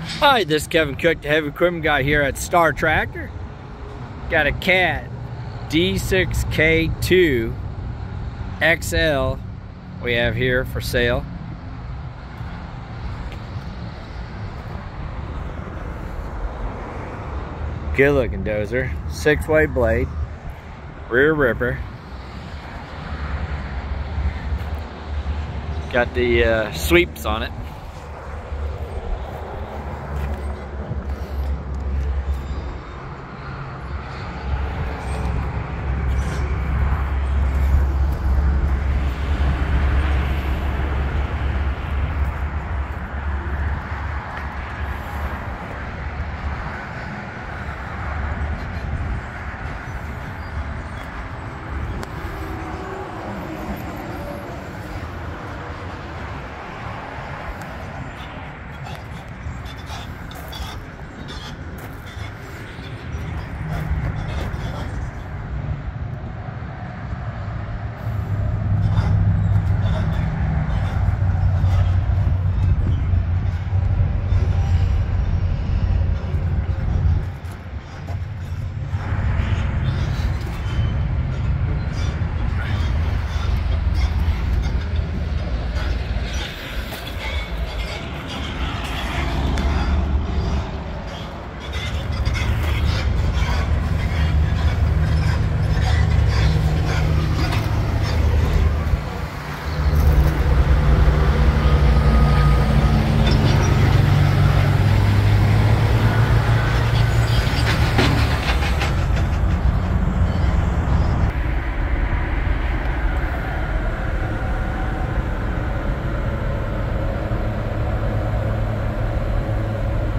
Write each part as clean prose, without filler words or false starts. Hi, this is Kevin Cook, the heavy equipment guy here at Star Tractor. Got a Cat D6K2 XL we have here for sale. Good looking dozer, 6-way blade, rear ripper. Got the sweeps on it.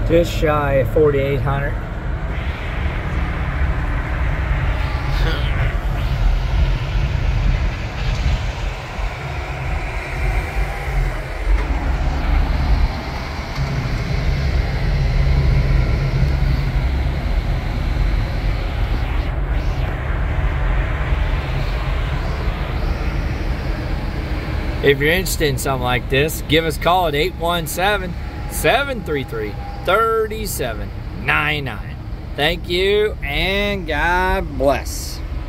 Just shy of 4,800. If you're interested in something like this, give us a call at 817-733-3799. Thank you and God bless.